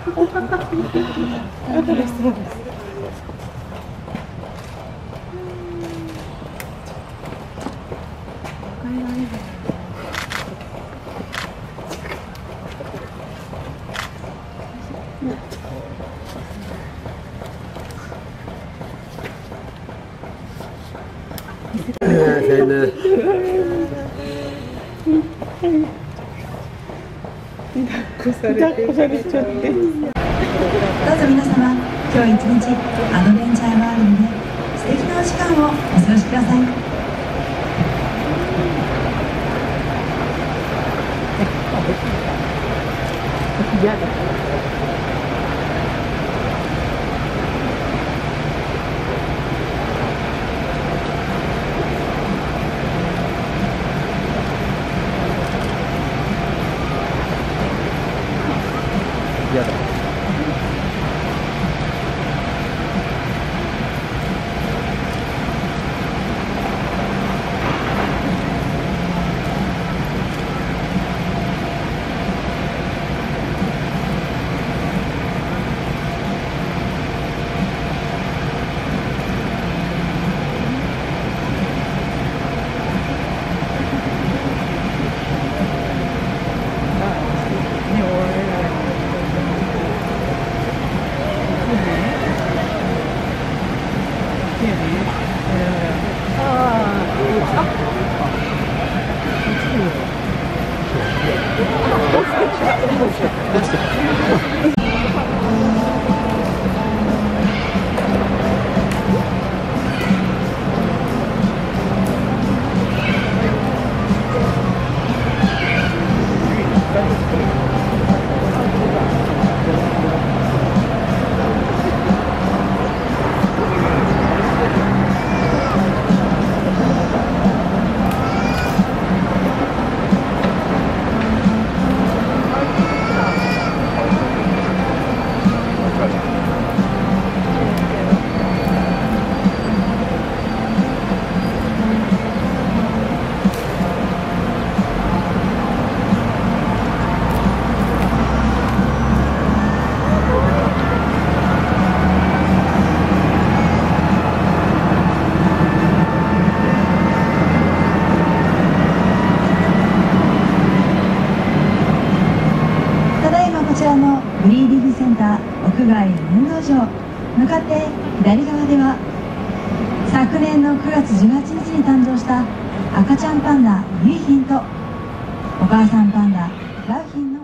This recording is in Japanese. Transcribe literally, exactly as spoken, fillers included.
抱っこされちゃって。どうぞ皆様、今日一日アドベンチャーワールドで素敵なお時間をお過ごしください。嫌だ。向かって左側では昨年のくがつじゅうはちにちに誕生した赤ちゃんパンダリーヒンとお母さんパンダ良浜の